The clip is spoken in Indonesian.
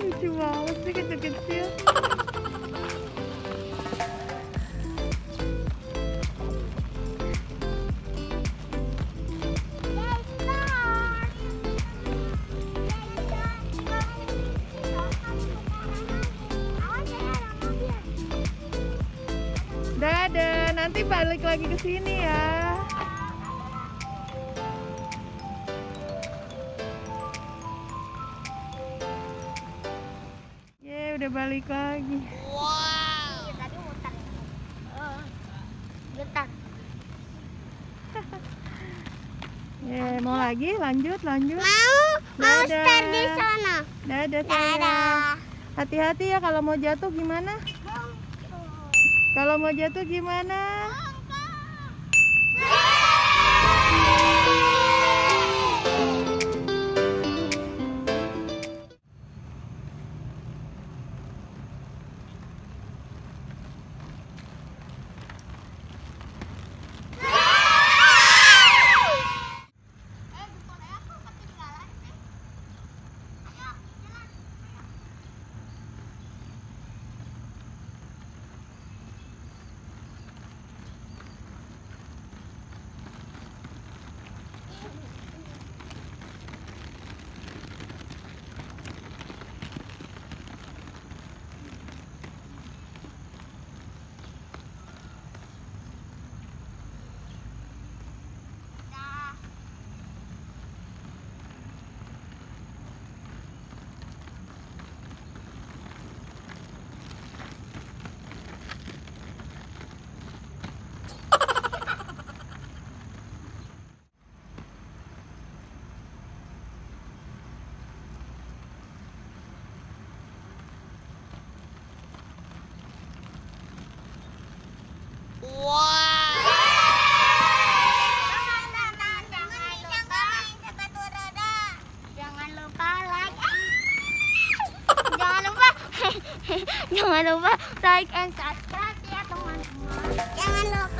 Lucu banget sih kecil-kecil. Dadah, nanti balik lagi ke sini ya. Udah balik lagi. Wow. Tadi muter. Getar. Ya, mau lagi? Lanjut. Mau start di sana. Dadah. Hati-hati ya kalau mau jatuh gimana? Jangan lupa like and subscribe ya teman-teman. Jangan lupa.